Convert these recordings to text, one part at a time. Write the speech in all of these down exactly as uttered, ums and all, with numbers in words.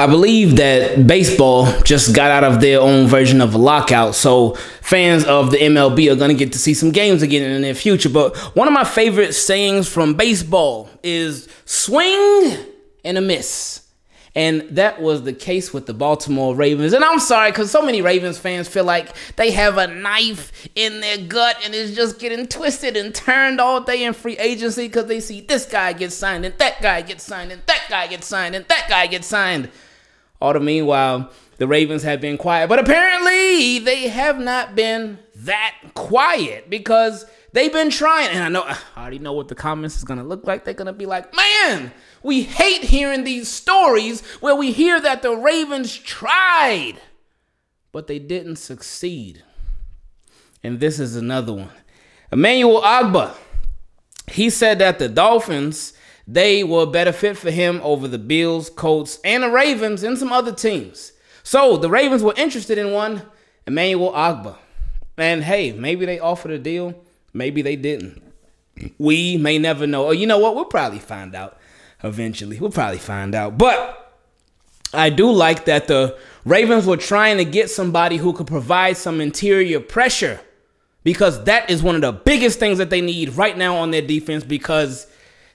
I believe that baseball just got out of their own version of a lockout, so fans of the M L B are going to get to see some games again in the near future. But one of my favorite sayings from baseball is swing and a miss. And that was the case with the Baltimore Ravens. And I'm sorry, because so many Ravens fans feel like they have a knife in their gut and it's just getting twisted and turned all day in free agency because they see this guy gets signed and that guy gets signed and that guy gets signed and that guy gets signed. All the meanwhile, the Ravens have been quiet. But apparently, they have not been that quiet because they've been trying. And I know, I already know what the comments is going to look like. They're going to be like, man, we hate hearing these stories where we hear that the Ravens tried, but they didn't succeed. And this is another one. Emmanuel Ogbah, he said that the Dolphins, they were a better fit for him over the Bills, Colts, and the Ravens and some other teams. So the Ravens were interested in one, Emmanuel Ogbah. And hey, maybe they offered a deal. Maybe they didn't. We may never know. Or you know what? We'll probably find out eventually. We'll probably find out. But I do like that the Ravens were trying to get somebody who could provide some interior pressure, because that is one of the biggest things that they need right now on their defense, because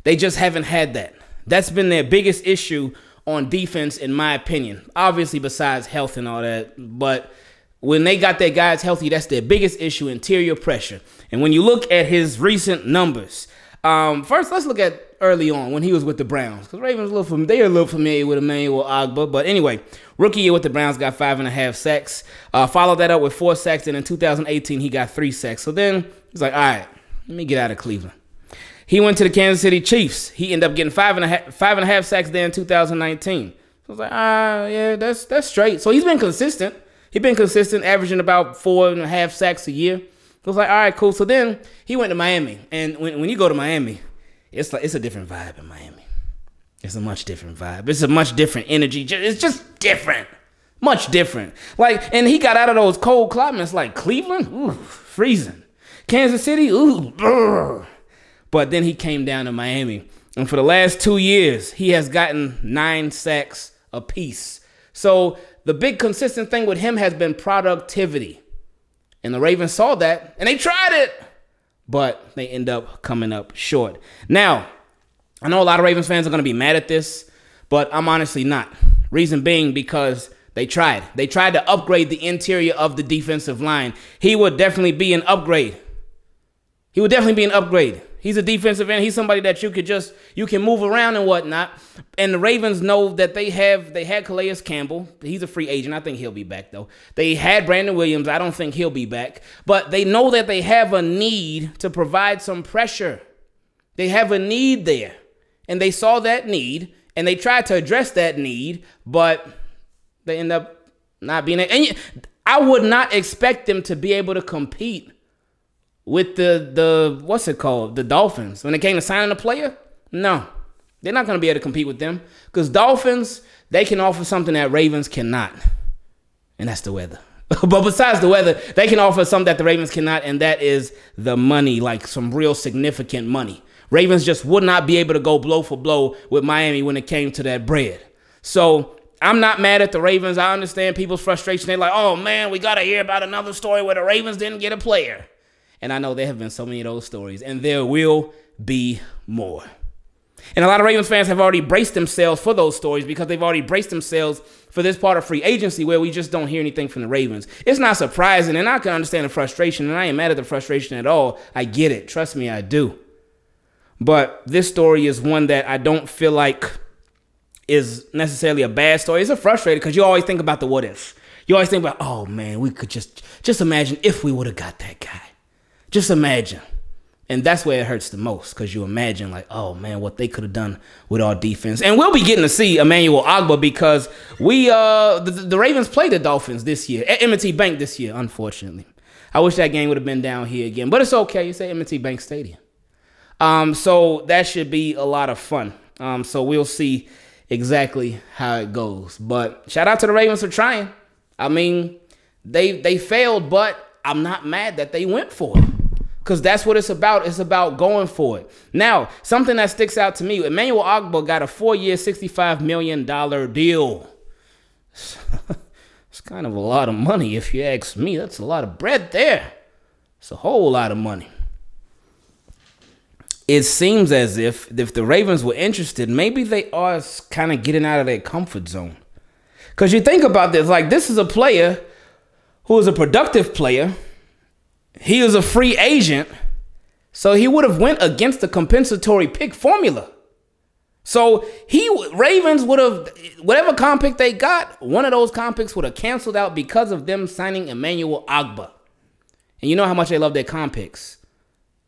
they just haven't had that. That's been their biggest issue on defense, in my opinion. Obviously, besides health and all that. But when they got their guys healthy, that's their biggest issue, interior pressure. And when you look at his recent numbers, um, first, let's look at early on when he was with the Browns. Because Ravens, a little fam they are a little familiar with Emmanuel Ogbah. But anyway, rookie year with the Browns, got five and a half sacks. Uh, followed that up with four sacks. And in two thousand eighteen, he got three sacks. So then he's like, all right, let me get out of Cleveland. He went to the Kansas City Chiefs. He ended up getting five and a half, five and a half sacks there in two thousand nineteen. So I was like, ah, yeah, that's, that's straight. So he's been consistent. He's been consistent, averaging about four and a half sacks a year. I was like, all right, cool. So then he went to Miami. And when, when you go to Miami, it's like, it's a different vibe in Miami. It's a much different vibe. It's a much different energy. It's just different. Much different. Like, and he got out of those cold climates like Cleveland, ooh, freezing. Kansas City, ooh, brr. But then he came down to Miami, and for the last two years, he has gotten nine sacks apiece. So the big consistent thing with him has been productivity. And the Ravens saw that, and they tried it, but they end up coming up short. Now, I know a lot of Ravens fans are going to be mad at this, but I'm honestly not. Reason being because they tried. They tried to upgrade the interior of the defensive line. He would definitely be an upgrade. He would definitely be an upgrade. He's a defensive end. He's somebody that you could just, you can move around and whatnot. And the Ravens know that they have, they had Calais Campbell. He's a free agent. I think he'll be back, though. They had Brandon Williams. I don't think he'll be back. But they know that they have a need to provide some pressure. They have a need there. And they saw that need, and they tried to address that need, but they end up not being able. And I would not expect them to be able to compete with the, the what's it called, the Dolphins. When it came to signing a player, no. They're not going to be able to compete with them, because Dolphins, they can offer something that Ravens cannot, and that's the weather. But besides the weather, they can offer something that the Ravens cannot, and that is the money, like some real significant money. Ravens just would not be able to go blow for blow with Miami when it came to that bread. So I'm not mad at the Ravens. I understand people's frustration. They're like, oh, man, we got to hear about another story where the Ravens didn't get a player. And I know there have been so many of those stories, and there will be more. And a lot of Ravens fans have already braced themselves for those stories, because they've already braced themselves for this part of free agency where we just don't hear anything from the Ravens. It's not surprising, and I can understand the frustration, and I ain't mad at the frustration at all. I get it. Trust me, I do. But this story is one that I don't feel like is necessarily a bad story. It's a frustrating, because you always think about the what if. You always think about, oh, man, we could just, just imagine if we would have got that guy. Just imagine. And that's where it hurts the most, because you imagine like, oh, man, what they could have done with our defense. And we'll be getting to see Emmanuel Ogbah, because we uh, the, the Ravens played the Dolphins this year at M and T Bank this year, unfortunately. I wish that game would have been down here again, but it's okay. It's at M and T Bank Stadium. Um, so that should be a lot of fun. Um, so we'll see exactly how it goes. But shout out to the Ravens for trying. I mean, they, they failed, but I'm not mad that they went for it, because that's what it's about. It's about going for it. Now, something that sticks out to me, Emmanuel Ogbah got a four-year, sixty-five million dollar deal. It's kind of a lot of money, if you ask me. That's a lot of bread there. It's a whole lot of money. It seems as if, if the Ravens were interested, maybe they are kind of getting out of their comfort zone. Because you think about this, like, this is a player who is a productive player. He is a free agent. So he would have went against the compensatory pick formula. So he Ravens would have, whatever comp pick they got, one of those comp picks would have canceled out because of them signing Emmanuel Ogbah. And you know how much they love their comp picks.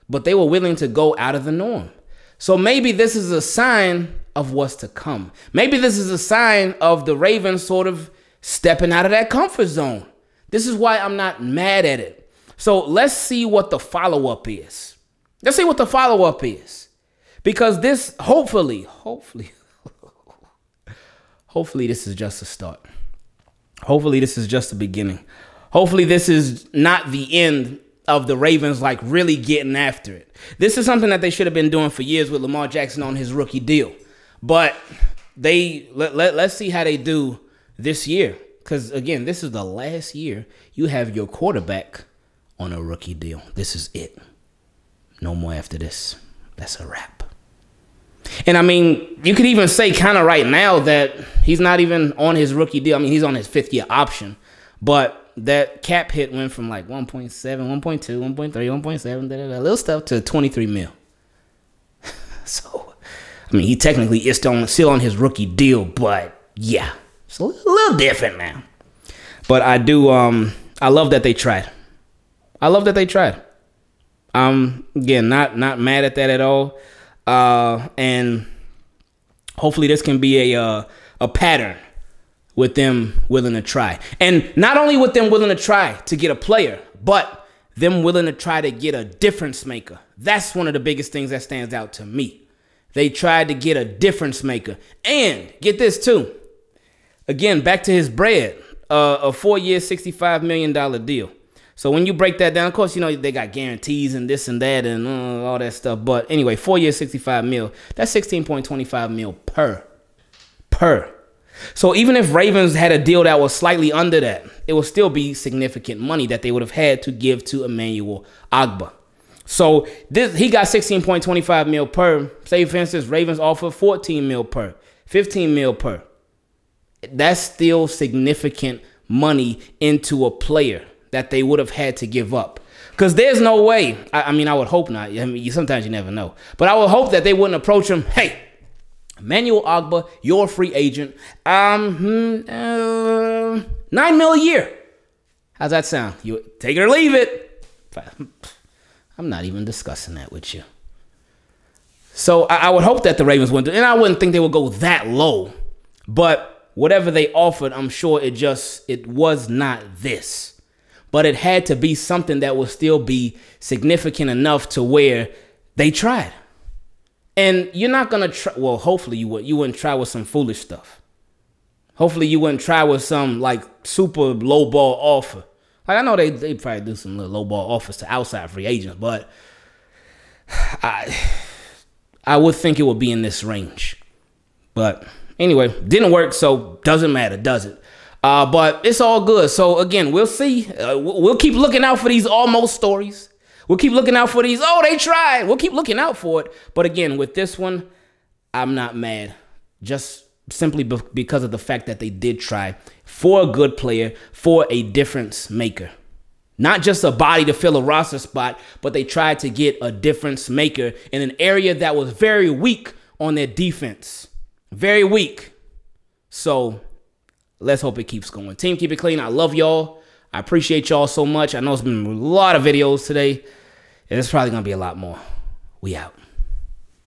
But they were willing to go out of the norm. So maybe this is a sign of what's to come. Maybe this is a sign of the Ravens sort of stepping out of that comfort zone. This is why I'm not mad at it. So let's see what the follow-up is. Let's see what the follow-up is. Because this, hopefully, hopefully, hopefully this is just a start. Hopefully this is just the beginning. Hopefully this is not the end of the Ravens, like, really getting after it. This is something that they should have been doing for years with Lamar Jackson on his rookie deal. But they let, let, let's see how they do this year. Because, again, this is the last year you have your quarterback on a rookie deal. This is it. No more after this. That's a wrap. And, I mean, you could even say kind of right now that he's not even on his rookie deal. I mean, he's on his fifth-year option. But that cap hit went from like one point seven, one point two, one point three, one point seven, da, da, da, little stuff to twenty-three mil. So, I mean, he technically is still on his rookie deal, but yeah, it's a little different now. But I do, um, I love that they tried. I love that they tried. Um, again, not not mad at that at all. Uh, and hopefully this can be a uh, a pattern. With them willing to try. And not only with them willing to try to get a player, but them willing to try to get a difference maker. That's one of the biggest things that stands out to me. They tried to get a difference maker. And get this too. Again, back to his bread. Uh, a four-year, sixty-five million dollar deal. So when you break that down, of course, you know, they got guarantees and this and that and uh, all that stuff. But anyway, four-year, sixty-five mil. That's sixteen point two five mil per. Per. So even if Ravens had a deal that was slightly under that, it would still be significant money that they would have had to give to Emmanuel Ogbah. So this, he got sixteen point two five mil per. Say, for instance, Ravens offer fourteen mil per, fifteen mil per. That's still significant money into a player that they would have had to give up. Because there's no way. I, I mean, I would hope not. I mean, sometimes you never know. But I would hope that they wouldn't approach him, hey, Emmanuel Ogbah, your free agent, um, uh, nine mil a year. How's that sound? You take it or leave it. I'm not even discussing that with you. So I, I would hope that the Ravens wouldn't do, and I wouldn't think they would go that low. But whatever they offered, I'm sure it just it was not this. But it had to be something that would still be significant enough to where they tried. And you're not going to try, well, hopefully you, would, you wouldn't try with some foolish stuff. Hopefully you wouldn't try with some, like, super low ball offer. Like, I know they, they probably do some little low ball offers to outside free agents, but I, I would think it would be in this range. But anyway, didn't work, so doesn't matter, does it? Uh, but it's all good. So, again, we'll see. Uh, we'll keep looking out for these almost stories. We'll keep looking out for these. Oh, they tried. We'll keep looking out for it. But again, with this one, I'm not mad. Just simply be because of the fact that they did try for a good player, for a difference maker. Not just a body to fill a roster spot, but they tried to get a difference maker in an area that was very weak on their defense. Very weak. So let's hope it keeps going. Team, keep it clean. I love y'all. I appreciate y'all so much. I know it's been a lot of videos today. And there's probably going to be a lot more. We out.